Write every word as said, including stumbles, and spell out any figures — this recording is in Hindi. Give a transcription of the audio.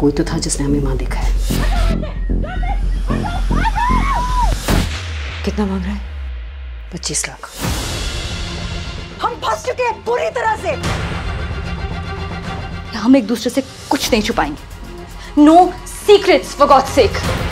कोई तो था जिसने हमें माँ देखा है। कितना मांग रहा है? पच्चीस लाख। हम फंस चुके हैं पूरी तरह से। हम एक दूसरे से कुछ नहीं छुपाएंगे। No secrets for God's sec.